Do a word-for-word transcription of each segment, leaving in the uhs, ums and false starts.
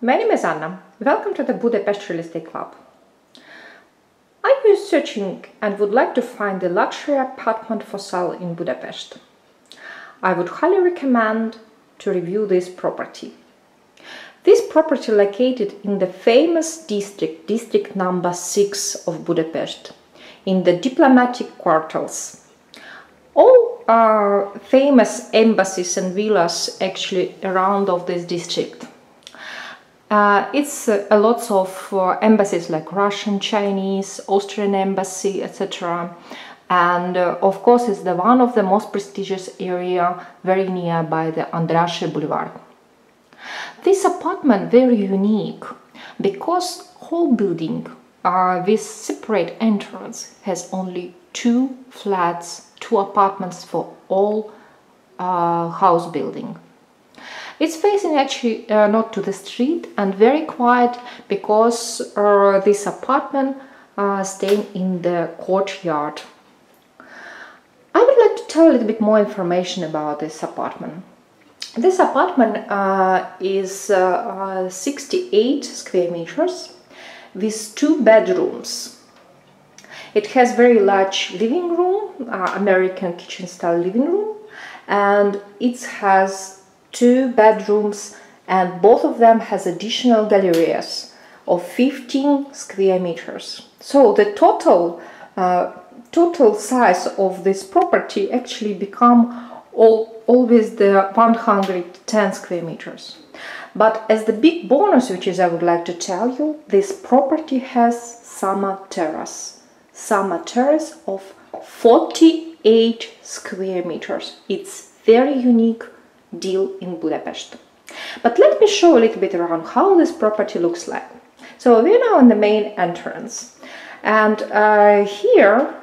My name is Anna. Welcome to the Budapest Real Estate Club. I was searching and would like to find a luxury apartment for sale in Budapest. I would highly recommend to review this property. This property located in the famous district, District Number six of Budapest, in the Diplomatic Quarters. All uh, famous embassies and villas actually around of this district. Uh, it's uh, a lot of uh, embassies like Russian, Chinese, Austrian embassy, et cetera. And uh, of course, it's the one of the most prestigious area very nearby the Andrássy Boulevard. This apartment very unique because whole building uh, with separate entrance has only two flats, two apartments for all uh, house building. It's facing actually uh, not to the street and very quiet because uh, this apartment uh, staying in the courtyard. I would like to tell a little bit more information about this apartment. This apartment uh, is uh, uh, sixty-eight square meters with two bedrooms. It has very large living room, uh, American kitchen style living room, and it has two bedrooms, and both of them has additional galleries of fifteen square meters. So the total uh, total size of this property actually become all, always the one hundred ten square meters. But as the big bonus, which is I would like to tell you, this property has summer terrace. Summer terrace of forty-eight square meters. It's very unique deal in Budapest. But let me show a little bit around how this property looks like. So we're now in the main entrance, and uh, here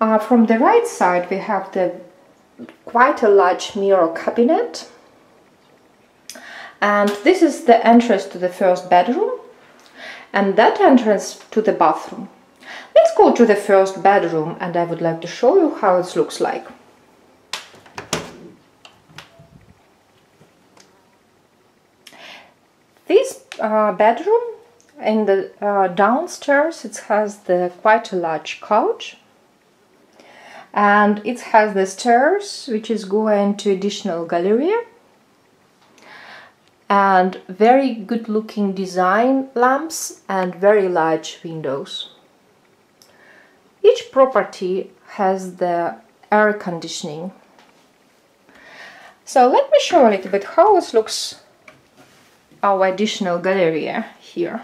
uh, from the right side we have the quite a large mirror cabinet, and this is the entrance to the first bedroom and that entrance to the bathroom. Let's go to the first bedroom and I would like to show you how it looks like. This uh, bedroom in the uh, downstairs, it has the quite a large couch, and it has the stairs which is going to additional gallery, and very good looking design lamps and very large windows. Each property has the air conditioning. So let me show a little bit how it looks our additional gallery here.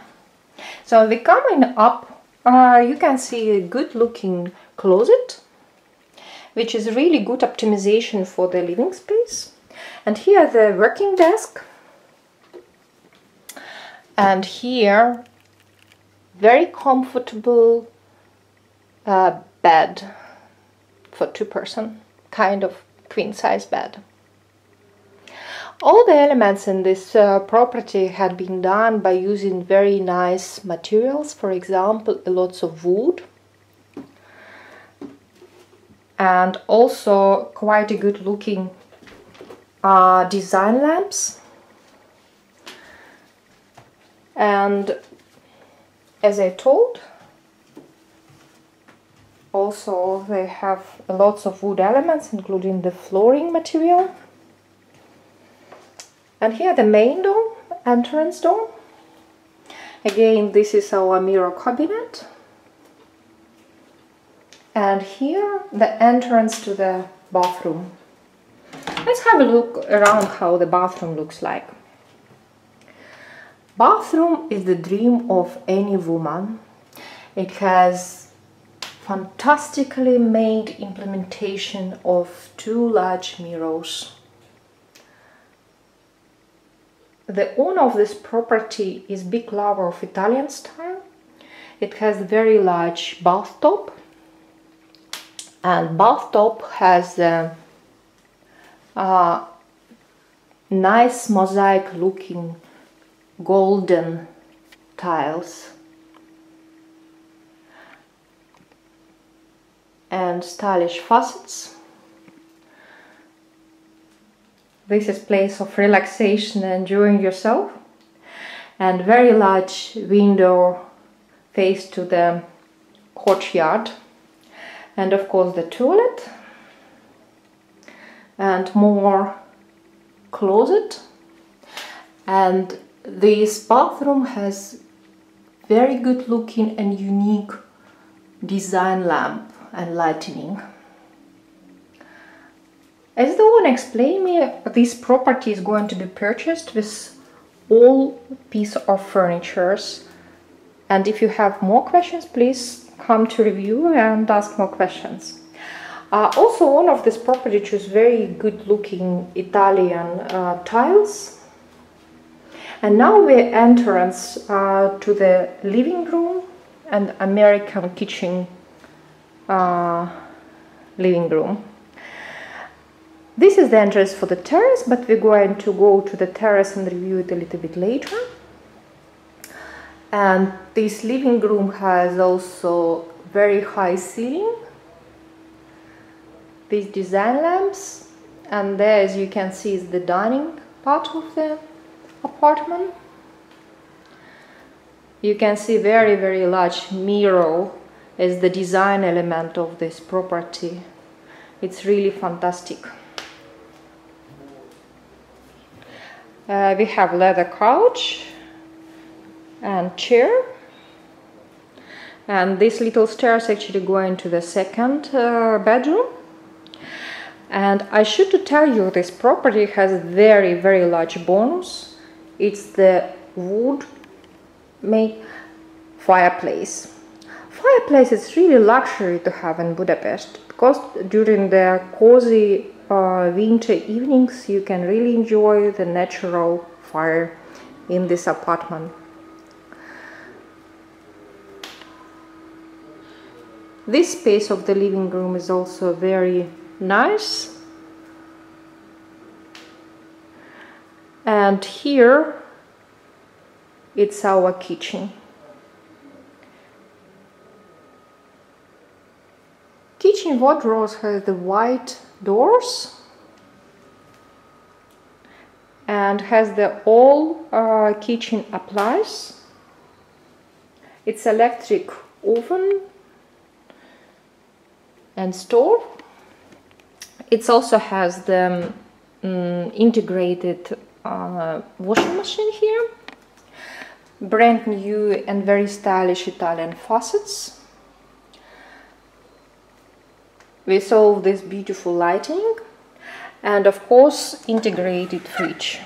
So we coming up, uh, you can see a good looking closet, which is really good optimization for the living space. And here the working desk. And here very comfortable uh, bed for two person, kind of queen size bed. All the elements in this uh, property had been done by using very nice materials, for example, lots of wood, and also quite a good looking uh, design lamps. And as I told, also they have lots of wood elements, including the flooring material. And here the main door, entrance door. Again, this is our mirror cabinet. And here the entrance to the bathroom. Let's have a look around how the bathroom looks like. Bathroom is the dream of any woman. It has fantastically made implementation of two large mirrors. The owner of this property is big lover of Italian style. It has very large bathtub, and bathtub has a, a nice mosaic looking golden tiles and stylish facets. This is place of relaxation and enjoying yourself. and very large window face to the courtyard, and of course the toilet and more closet. And this bathroom has very good looking and unique design lamp and lighting. As the one explained me, this property is going to be purchased with all piece of furnitures. And if you have more questions, please come to review and ask more questions. Uh, also, one of this property chose very good looking Italian uh, tiles. And now we entrance uh, to the living room and American kitchen uh, living room. This is the entrance for the terrace, but we're going to go to the terrace and review it a little bit later. And this living room has also very high ceiling with design lamps, and there, as you can see, is the dining part of the apartment. You can see very very large mirror as the design element of this property. It's really fantastic. Uh, we have leather couch and chair, and these little stairs actually go into the second uh, bedroom. And I should tell you, this property has very very large bonus. It's the wood made fireplace. Fireplace is really luxury to have in Budapest, because during the cozy uh, winter evenings you can really enjoy the natural fire in this apartment. This space of the living room is also very nice, and here it's our kitchen. Kitchen wardrobes have the white doors and has the all uh, kitchen appliances. It's electric oven and stove. It also has the um, integrated uh, washing machine here. Brand new and very stylish Italian faucets. We saw this beautiful lighting, and of course integrated fridge.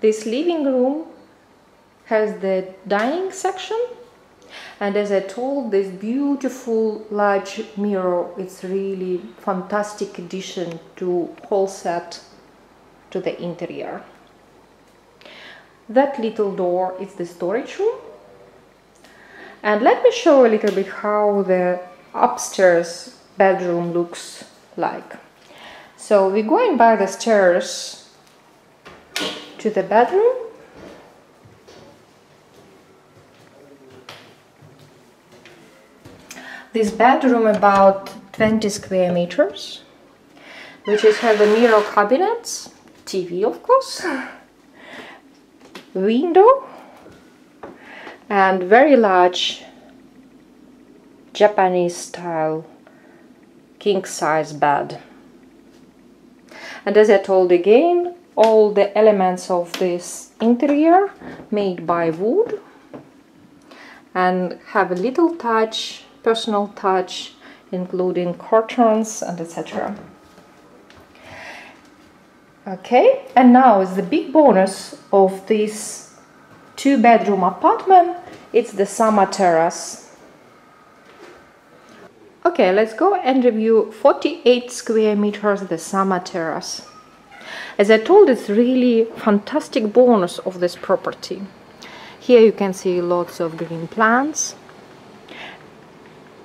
This living room has the dining section, and as I told, this beautiful large mirror, it's really fantastic addition to whole set to the interior. That little door is the storage room, and let me show a little bit how the upstairs bedroom looks like. So we're going by the stairs to the bedroom. This bedroom about twenty square meters, which is have the mirror cabinets, T V of course, window, and very large Japanese style king size bed. And as I told again, all the elements of this interior made by wood and have a little touch, personal touch, including curtains and et cetera. Okay, and now is the big bonus of this two-bedroom apartment. It's the summer terrace. Okay, let's go and review forty-eight square meters, the summer terrace. As I told, it's really fantastic bonus of this property. Here you can see lots of green plants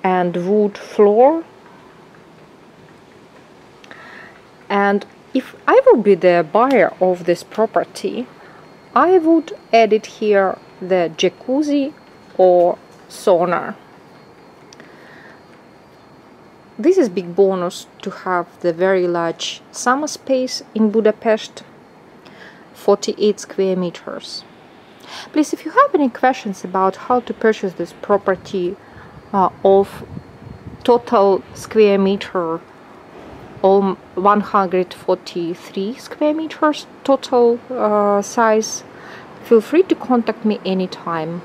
and wood floor. And if I will be the buyer of this property, I would add it here the jacuzzi or sauna, This is big bonus to have the very large summer space in Budapest, forty-eight square meters. Please, if you have any questions about how to purchase this property uh, of total square meter or one hundred forty-three square meters total uh, size, feel free to contact me anytime.